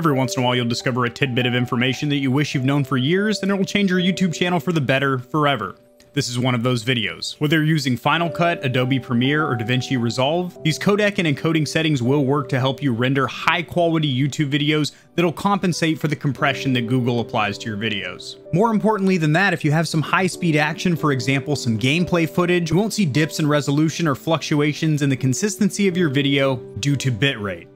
Every once in a while, you'll discover a tidbit of information that you wish you've known for years, and it will change your YouTube channel for the better forever. This is one of those videos. Whether you're using Final Cut, Adobe Premiere, or DaVinci Resolve, these codec and encoding settings will work to help you render high-quality YouTube videos that'll compensate for the compression that Google applies to your videos. More importantly than that, if you have some high-speed action, for example, some gameplay footage, you won't see dips in resolution or fluctuations in the consistency of your video due to bitrate.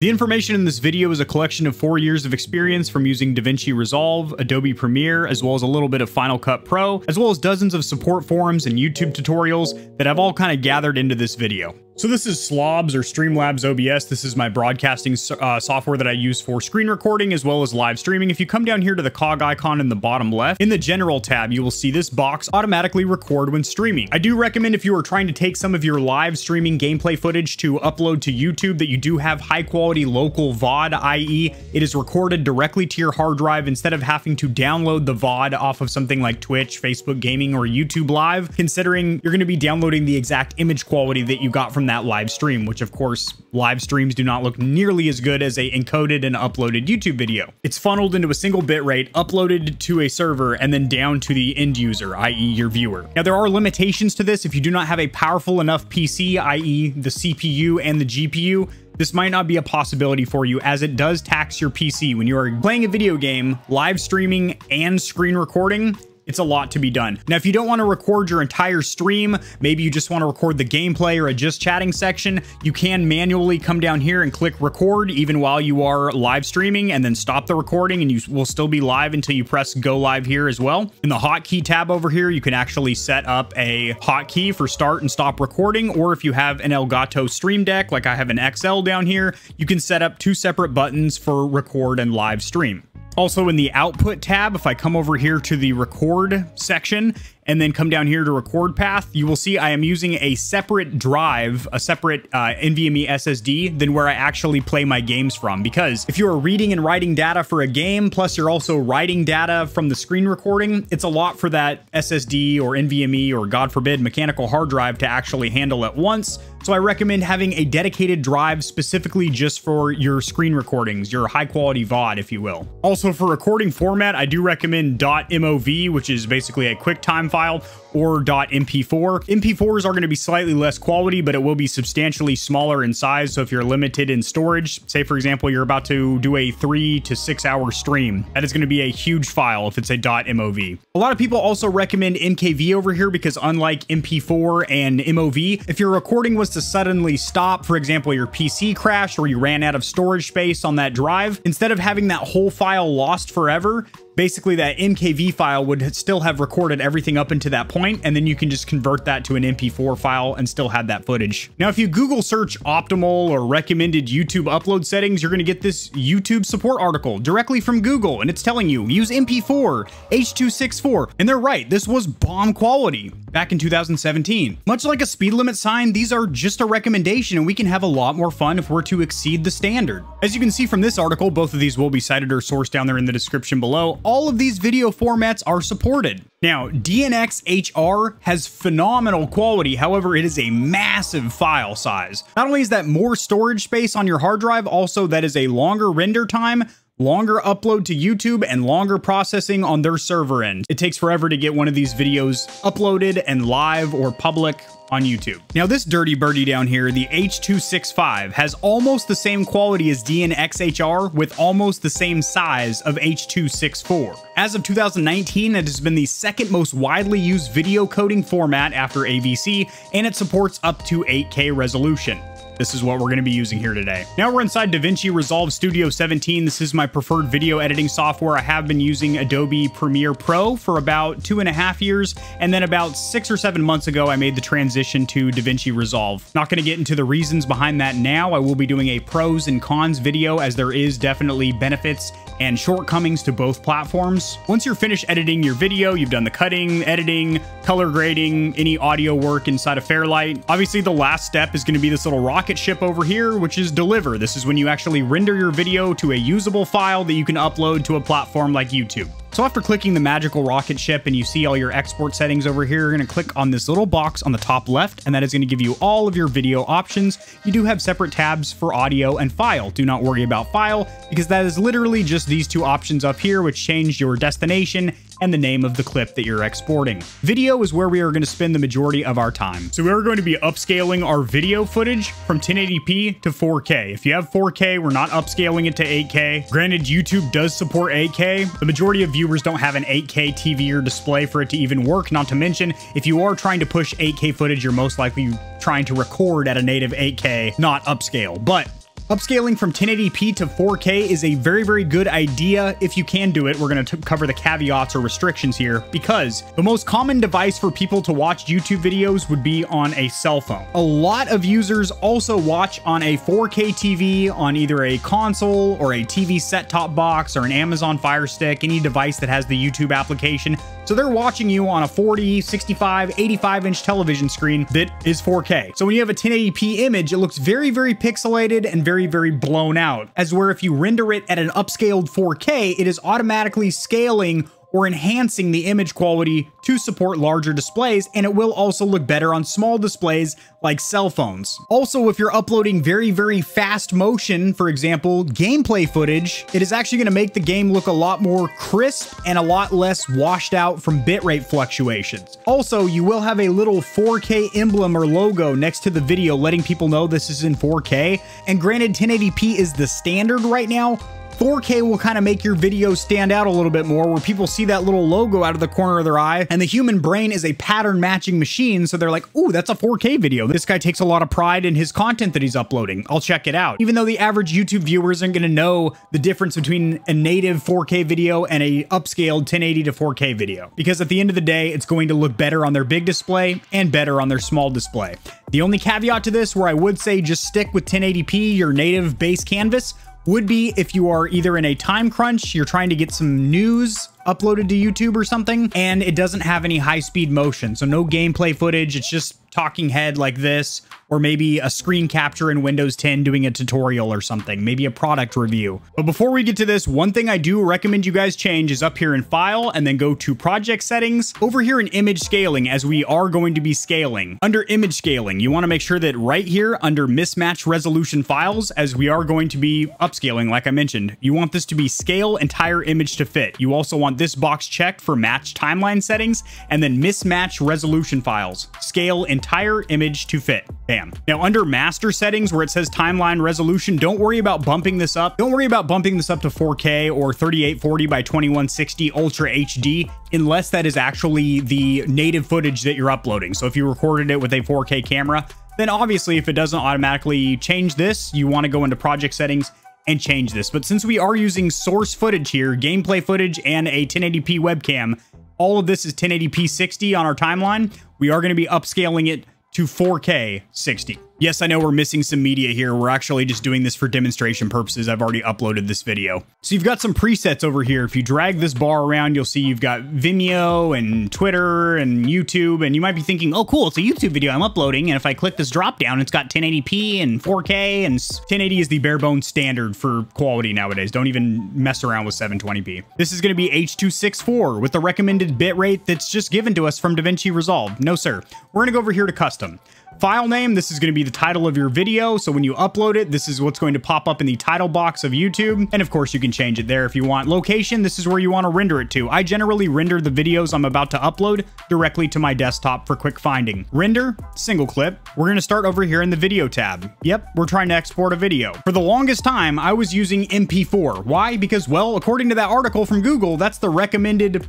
The information in this video is a collection of 4 years of experience from using DaVinci Resolve, Adobe Premiere, as well as a little bit of Final Cut Pro, as well as dozens of support forums and YouTube tutorials that I've all kind of gathered into this video. So this is Slobs or Streamlabs OBS. This is my broadcasting software that I use for screen recording as well as live streaming. If you come down here to the cog icon in the bottom left, in the general tab, you will see this box automatically record when streaming. I do recommend if you are trying to take some of your live streaming gameplay footage to upload to YouTube that you do have high quality local VOD, i.e. it is recorded directly to your hard drive instead of having to download the VOD off of something like Twitch, Facebook Gaming, or YouTube Live, considering you're gonna be downloading the exact image quality that you got from that live stream, which of course live streams do not look nearly as good as a encoded and uploaded YouTube video. It's funneled into a single bitrate, uploaded to a server, and then down to the end user, i.e. your viewer. Now there are limitations to this. If you do not have a powerful enough PC, i.e. the CPU and the GPU, this might not be a possibility for you, as it does tax your PC. When you are playing a video game, live streaming, and screen recording, it's a lot to be done. Now, if you don't want to record your entire stream, maybe you just want to record the gameplay or a just chatting section, you can manually come down here and click record even while you are live streaming, and then stop the recording and you will still be live until you press go live here as well. In the hotkey tab over here, you can actually set up a hotkey for start and stop recording, or if you have an Elgato Stream Deck, like I have an XL down here, you can set up two separate buttons for record and live stream. Also in the output tab, if I come over here to the record section and then come down here to record path, you will see I am using a separate drive, a separate NVMe SSD than where I actually play my games from. Because if you are reading and writing data for a game, plus you're also writing data from the screen recording, it's a lot for that SSD or NVMe or, God forbid, mechanical hard drive to actually handle at once. So I recommend having a dedicated drive specifically just for your screen recordings, your high quality VOD, if you will. Also for recording format, I do recommend .mov, which is basically a QuickTime file, or .mp4. MP4s are going to be slightly less quality, but it will be substantially smaller in size. So if you're limited in storage, say for example, you're about to do a 3 to 6 hour stream, that is going to be a huge file if it's a .mov. A lot of people also recommend MKV over here because unlike MP4 and MOV, if your recording was to suddenly stop, for example, your PC crashed or you ran out of storage space on that drive, instead of having that whole file lost forever, basically that MKV file would still have recorded everything up into that point, and then you can just convert that to an MP4 file and still have that footage. Now, if you Google search optimal or recommended YouTube upload settings, you're gonna get this YouTube support article directly from Google, and it's telling you use MP4, H.264, and they're right, this was bomb quality back in 2017. Much like a speed limit sign, these are just a recommendation, and we can have a lot more fun if we're to exceed the standard. As you can see from this article, both of these will be cited or sourced down there in the description below. All of these video formats are supported. Now, DNxHR has phenomenal quality. However, it is a massive file size. Not only is that more storage space on your hard drive, also that is a longer render time, longer upload to YouTube, and longer processing on their server end. It takes forever to get one of these videos uploaded and live or public on YouTube. Now this dirty birdie down here, the H.265, has almost the same quality as DNxHR with almost the same size of H.264. As of 2019, it has been the second most widely used video coding format after AVC, and it supports up to 8K resolution. This is what we're gonna be using here today. Now we're inside DaVinci Resolve Studio 17. This is my preferred video editing software. I have been using Adobe Premiere Pro for about 2.5 years. And then about 6 or 7 months ago, I made the transition to DaVinci Resolve. Not gonna get into the reasons behind that now. I will be doing a pros and cons video, as there is definitely benefits and shortcomings to both platforms. Once you're finished editing your video, you've done the cutting, editing, color grading, any audio work inside of Fairlight. Obviously the last step is gonna be this little rocket rocket ship over here, which is deliver. This is when you actually render your video to a usable file that you can upload to a platform like YouTube. So after clicking the magical rocket ship and you see all your export settings over here, you're going to click on this little box on the top left, and that is going to give you all of your video options. You do have separate tabs for audio and file. Do not worry about file, because that is literally just these two options up here, which change your destination and the name of the clip that you're exporting. Video is where we are going to spend the majority of our time. So we're going to be upscaling our video footage from 1080p to 4K. If you have 4K, we're not upscaling it to 8K. Granted, YouTube does support 8K. The majority of viewers don't have an 8K TV or display for it to even work, not to mention, if you are trying to push 8K footage, you're most likely trying to record at a native 8K, not upscale. But upscaling from 1080p to 4K is a very, very good idea if you can do it. We're going to cover the caveats or restrictions here, because the most common device for people to watch YouTube videos would be on a cell phone. A lot of users also watch on a 4K TV, on either a console or a TV set-top box or an Amazon Fire Stick, any device that has the YouTube application. So they're watching you on a 40, 65, 85-inch television screen that is 4K. So when you have a 1080p image, it looks very, very pixelated and very, very blown out. As where if you render it at an upscaled 4K, it is automatically scaling or enhancing the image quality to support larger displays, and it will also look better on small displays like cell phones. Also, if you're uploading very, very fast motion, for example, gameplay footage, it is actually gonna make the game look a lot more crisp and a lot less washed out from bitrate fluctuations. Also, you will have a little 4K emblem or logo next to the video letting people know this is in 4K. And granted, 1080p is the standard right now, 4K will kind of make your video stand out a little bit more, where people see that little logo out of the corner of their eye, and the human brain is a pattern matching machine, so they're like, ooh, that's a 4K video. This guy takes a lot of pride in his content that he's uploading. I'll check it out. Even though the average YouTube viewer isn't going to know the difference between a native 4K video and a upscaled 1080 to 4K video, because at the end of the day, it's going to look better on their big display and better on their small display. The only caveat to this, where I would say just stick with 1080p, your native base canvas, would be if you are either in a time crunch, you're trying to get some news uploaded to YouTube or something, and it doesn't have any high-speed motion. So no gameplay footage, it's just talking head like this, or maybe a screen capture in Windows 10 doing a tutorial or something, maybe a product review. But before we get to this, one thing I do recommend you guys change is up here in File and then go to Project Settings. Over here in Image Scaling, as we are going to be scaling. Under Image Scaling, you want to make sure that right here under Mismatch Resolution Files, as we are going to be upscaling, like I mentioned, you want this to be Scale Entire Image to Fit. You also want this box checked for Match Timeline Settings, and then Mismatch Resolution Files, Scale Entire Image to Fit. Bam. Now under Master Settings, where it says Timeline Resolution, don't worry about bumping this up. Don't worry about bumping this up to 4K or 3840 by 2160 Ultra HD, unless that is actually the native footage that you're uploading. So if you recorded it with a 4K camera, then obviously if it doesn't automatically change this, you want to go into Project Settings and change this. But since we are using source footage here, gameplay footage and a 1080p webcam, all of this is 1080p 60 on our timeline. We are going to be upscaling it to 4K 60. Yes, I know we're missing some media here. We're actually just doing this for demonstration purposes. I've already uploaded this video. So you've got some presets over here. If you drag this bar around, you'll see you've got Vimeo and Twitter and YouTube, and you might be thinking, oh cool, it's a YouTube video I'm uploading, and if I click this drop down, it's got 1080p and 4K, and 1080 is the bare bones standard for quality nowadays. Don't even mess around with 720p. This is gonna be H.264 with the recommended bitrate that's just given to us from DaVinci Resolve. No sir. We're gonna go over here to Custom. File name, this is going to be the title of your video, so when you upload it, this is what's going to pop up in the title box of YouTube, and of course you can change it there if you want. Location, this is where you want to render it to. I generally render the videos I'm about to upload directly to my desktop for quick finding. Render, single clip. We're going to start over here in the video tab. Yep, we're trying to export a video. For the longest time, I was using MP4. Why? Because, well, according to that article from Google, that's the recommended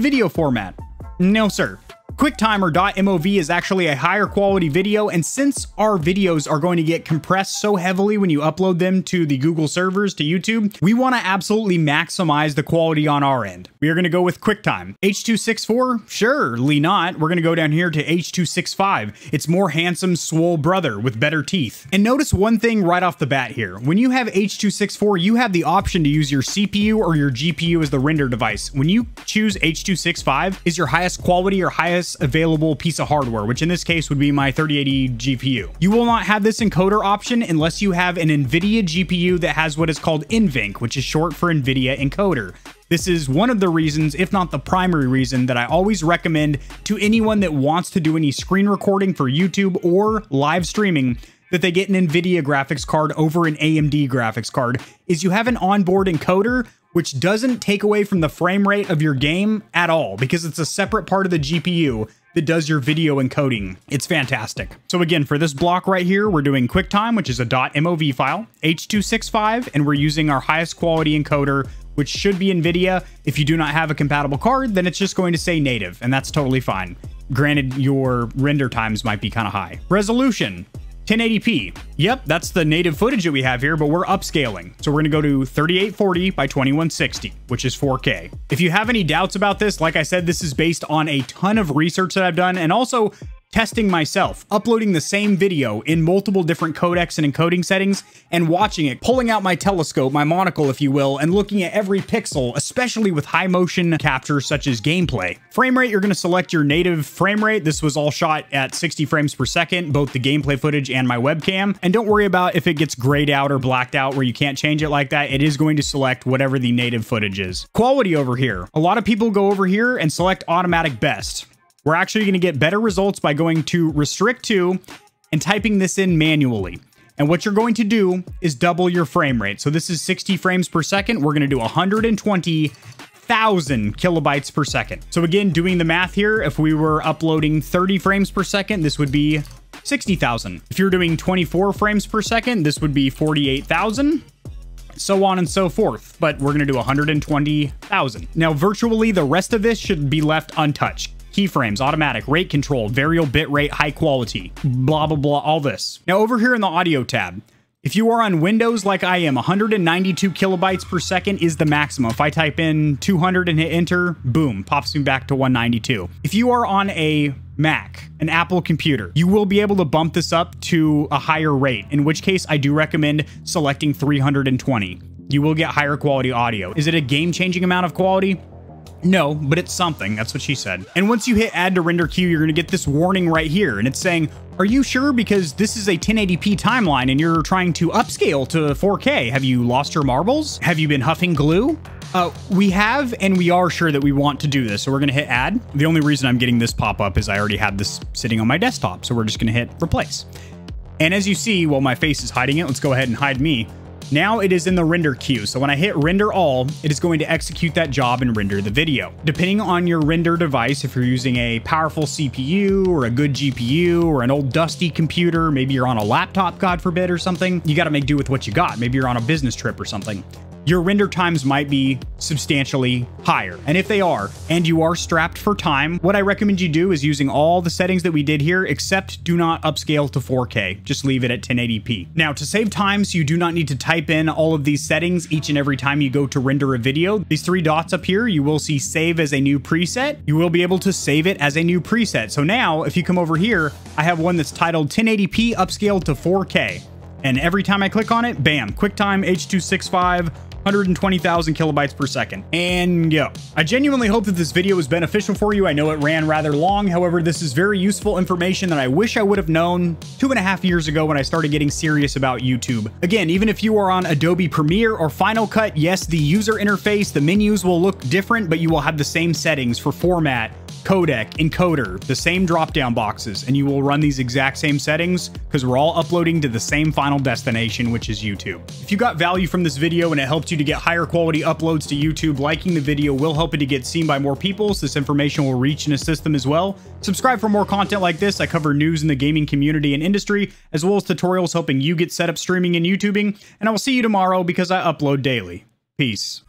video format. No, sir. QuickTime or .mov is actually a higher quality video, and since our videos are going to get compressed so heavily when you upload them to the Google servers, to YouTube, we want to absolutely maximize the quality on our end. We are going to go with QuickTime. H.264? Surely not. We're going to go down here to H.265. It's more handsome, swole brother with better teeth. And notice one thing right off the bat here. When you have H.264, you have the option to use your CPU or your GPU as the render device. When you choose H.265, is your highest quality or highest this available piece of hardware, which in this case would be my 3080 GPU. You will not have this encoder option unless you have an NVIDIA GPU that has what is called NVENC, which is short for NVIDIA encoder. This is one of the reasons, if not the primary reason, that I always recommend to anyone that wants to do any screen recording for YouTube or live streaming that they get an NVIDIA graphics card over an AMD graphics card, is you have an onboard encoder which doesn't take away from the frame rate of your game at all because it's a separate part of the GPU that does your video encoding. It's fantastic. So again, for this block right here, we're doing QuickTime, which is a .mov file, H.265, and we're using our highest quality encoder, which should be NVIDIA. If you do not have a compatible card, then it's just going to say native, and that's totally fine. Granted, your render times might be kind of high. Resolution. 1080p. Yep, that's the native footage that we have here, but we're upscaling. So we're gonna go to 3840 by 2160, which is 4K. If you have any doubts about this, like I said, this is based on a ton of research that I've done and also testing myself, uploading the same video in multiple different codecs and encoding settings and watching it, pulling out my telescope, my monocle, if you will, and looking at every pixel, especially with high motion capture such as gameplay. Frame rate, you're gonna select your native frame rate. This was all shot at 60 frames per second, both the gameplay footage and my webcam. And don't worry about if it gets grayed out or blacked out where you can't change it like that. It is going to select whatever the native footage is. Quality over here. A lot of people go over here and select automatic best. We're actually going to get better results by going to restrict to and typing this in manually. And what you're going to do is double your frame rate. So this is 60 frames per second. We're going to do 120,000 kilobytes per second. So again, doing the math here, if we were uploading 30 frames per second, this would be 60,000. If you're doing 24 frames per second, this would be 48,000. So on and so forth, but we're going to do 120,000. Now, virtually the rest of this should be left untouched. Keyframes, automatic, rate control, variable bit rate, high quality, blah, blah, blah, all this. Now over here in the audio tab, if you are on Windows like I am, 192 kilobytes per second is the maximum. If I type in 200 and hit enter, boom, pops me back to 192. If you are on a Mac, an Apple computer, you will be able to bump this up to a higher rate, in which case I do recommend selecting 320. You will get higher quality audio. Is it a game-changing amount of quality? No, but it's something. That's what she said. And once you hit add to render queue, you're going to get this warning right here. And it's saying, are you sure? Because this is a 1080p timeline and you're trying to upscale to 4K. Have you lost your marbles? Have you been huffing glue? We have, and we are sure that we want to do this. So we're going to hit add. The only reason I'm getting this pop up is I already had this sitting on my desktop. So we're just going to hit replace. And as you see, while my face is hiding it, let's go ahead and hide me. Now it is in the render queue. So when I hit render all, it is going to execute that job and render the video. Depending on your render device, if you're using a powerful CPU or a good GPU or an old dusty computer, maybe you're on a laptop, God forbid, or something, you got to make do with what you got. Maybe you're on a business trip or something. Your render times might be substantially higher. And if they are, and you are strapped for time, what I recommend you do is using all the settings that we did here, except do not upscale to 4K. Just leave it at 1080p. Now, to save time, so you do not need to type in all of these settings each and every time you go to render a video, these three dots up here, you will see save as a new preset. You will be able to save it as a new preset. So now if you come over here, I have one that's titled 1080p upscaled to 4K. And every time I click on it, bam, QuickTime H.265, 120,000 kilobytes per second, and go. I genuinely hope that this video was beneficial for you. I know it ran rather long. However, this is very useful information that I wish I would have known 2.5 years ago when I started getting serious about YouTube. Again, even if you are on Adobe Premiere or Final Cut, yes, the user interface, the menus will look different, but you will have the same settings for format, codec, encoder, the same drop-down boxes, and you will run these exact same settings because we're all uploading to the same final destination, which is YouTube. If you got value from this video and it helped you to get higher quality uploads to YouTube, liking the video will help it to get seen by more people, so this information will reach and assist them as well. Subscribe for more content like this. I cover news in the gaming community and industry, as well as tutorials helping you get set up streaming and YouTubing, and I will see you tomorrow because I upload daily. Peace.